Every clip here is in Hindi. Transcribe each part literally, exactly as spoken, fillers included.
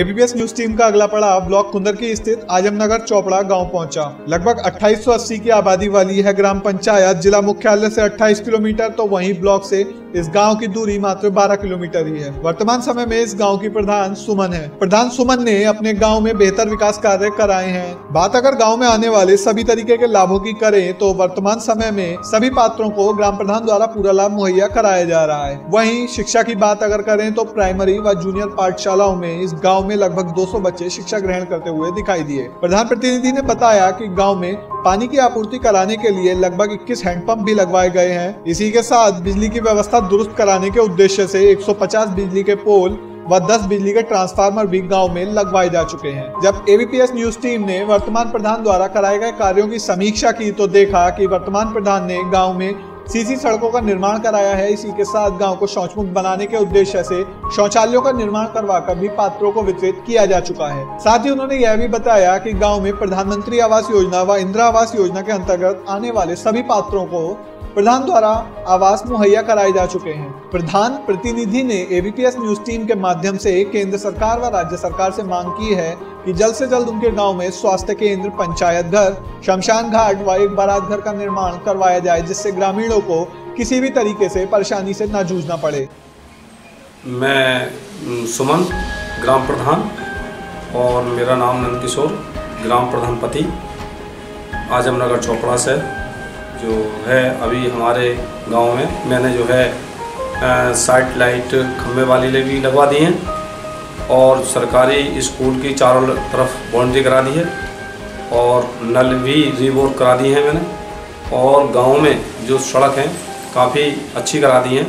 एबीपीएस न्यूज टीम का अगला पड़ाव ब्लॉक कुंदरकी स्थित आजमनगर चोपड़ा गांव पहुंचा। लगभग अट्ठाईस सौ अस्सी की आबादी वाली है ग्राम पंचायत। जिला मुख्यालय से अट्ठाईस किलोमीटर तो वहीं ब्लॉक से इस गांव की दूरी मात्र बारह किलोमीटर ही है। वर्तमान समय में इस गांव की प्रधान सुमन है। प्रधान सुमन ने अपने गांव में बेहतर विकास कार्य कराए हैं। बात अगर गांव में आने वाले सभी तरीके के लाभों की करें तो वर्तमान समय में सभी पात्रों को ग्राम प्रधान द्वारा पूरा लाभ मुहैया कराया जा रहा है। वहीं शिक्षा की बात अगर करें तो प्राइमरी व जूनियर पाठशालाओं में इस गाँव में लगभग दो सौ बच्चे शिक्षा ग्रहण करते हुए दिखाई दिए। प्रधान प्रतिनिधि ने बताया कि गाँव में पानी की आपूर्ति कराने के लिए लगभग इक्कीस हैंडपंप भी लगवाए गए हैं। इसी के साथ बिजली की व्यवस्था दुरुस्त कराने के उद्देश्य से एक सौ पचास बिजली के पोल व दस बिजली के ट्रांसफार्मर भी गांव में लगवाए जा चुके हैं। जब एबीपीएस न्यूज टीम ने वर्तमान प्रधान द्वारा कराए गए कार्यों की समीक्षा की तो देखा कि वर्तमान प्रधान ने गांव में सीसी सड़कों का निर्माण कराया है। इसी के साथ गांव को शौचमुक्त बनाने के उद्देश्य से शौचालयों का निर्माण करवाकर भी पात्रों को वितरित किया जा चुका है। साथ ही उन्होंने यह भी बताया कि गांव में प्रधानमंत्री आवास योजना व इंदिरा आवास योजना के अंतर्गत आने वाले सभी पात्रों को प्रधान द्वारा आवास मुहैया कराए जा चुके हैं। प्रधान प्रतिनिधि ने एबीपीएस न्यूज टीम के माध्यम से केंद्र सरकार व राज्य सरकार से मांग की है कि जल्द से जल्द उनके गांव में स्वास्थ्य केंद्र, पंचायत घर, शमशान घाट व एक बारात घर का निर्माण करवाया जाए, जिससे ग्रामीणों को किसी भी तरीके से परेशानी से न जूझना पड़े। मैं सुमन, ग्राम प्रधान, और मेरा नाम नंदकिशोर, ग्राम प्रधान पति, आजमनगर चोपड़ा से जो है। अभी हमारे गांव में मैंने जो है साइट लाइट खम्भे वाली भी लगवा दी हैं और सरकारी स्कूल की चारों तरफ बाउंड्री करा दी है और नल भी रिबोर करा दी है मैंने। और गांव में जो सड़क हैं काफ़ी अच्छी करा दी हैं।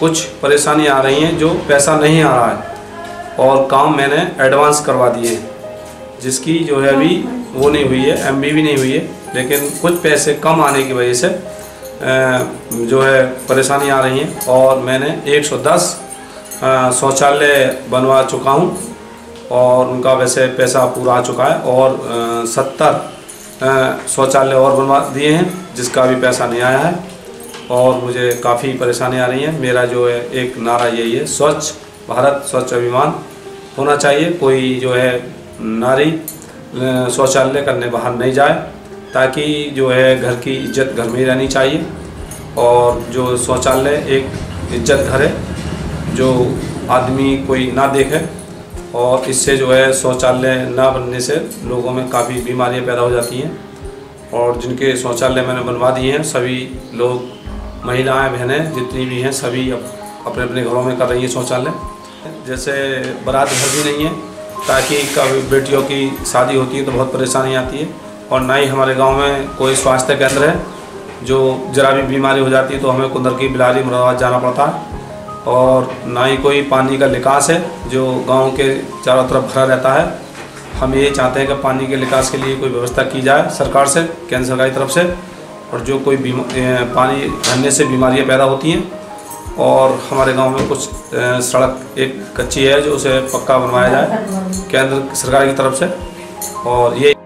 कुछ परेशानी आ रही हैं जो पैसा नहीं आ रहा है और काम मैंने एडवांस करवा दिए हैं, जिसकी जो है अभी वो नहीं हुई है, एम बी भी नहीं हुई है। लेकिन कुछ पैसे कम आने की वजह से जो है परेशानी आ रही है। और मैंने एक सौ दस शौचालय बनवा चुका हूँ और उनका वैसे पैसा पूरा आ चुका है। और सत्तर शौचालय और बनवा दिए हैं जिसका भी पैसा नहीं आया है। और मुझे काफ़ी परेशानी आ रही है। मेरा जो है एक नारा यही है, स्वच्छ भारत स्वच्छ अभिमान होना चाहिए। कोई जो है नारी शौचालय करने बाहर नहीं जाए, ताकि जो है घर की इज्जत घर में ही रहनी चाहिए। और जो शौचालय एक इज्जत घर है जो आदमी कोई ना देखे, और इससे जो है शौचालय ना बनने से लोगों में काफ़ी बीमारियां पैदा हो जाती हैं। और जिनके शौचालय मैंने बनवा दिए हैं सभी लोग, महिलाएं, बहनें जितनी भी हैं, सभी अब अपने अपने घरों में कर रही हैं शौचालय। जैसे बारात घर भी नहीं है, ताकि कभी बेटियों की शादी होती है तो बहुत परेशानी आती है। और ना ही हमारे गाँव में कोई स्वास्थ्य केंद्र है। जो जरा भी बीमारी हो जाती है तो हमें कुंदरकी, बिलारी, मुरादाबाद जाना पड़ता है। और ना ही कोई पानी का निकास है जो गांव के चारों तरफ भरा रहता है। हम ये चाहते हैं कि पानी के निकास के लिए कोई व्यवस्था की जाए सरकार से, केंद्र सरकार की तरफ से। और जो कोई पानी भरने से बीमारियां पैदा होती हैं। और हमारे गांव में कुछ सड़क एक कच्ची है जो उसे पक्का बनवाया जाए केंद्र सरकार की तरफ से। और ये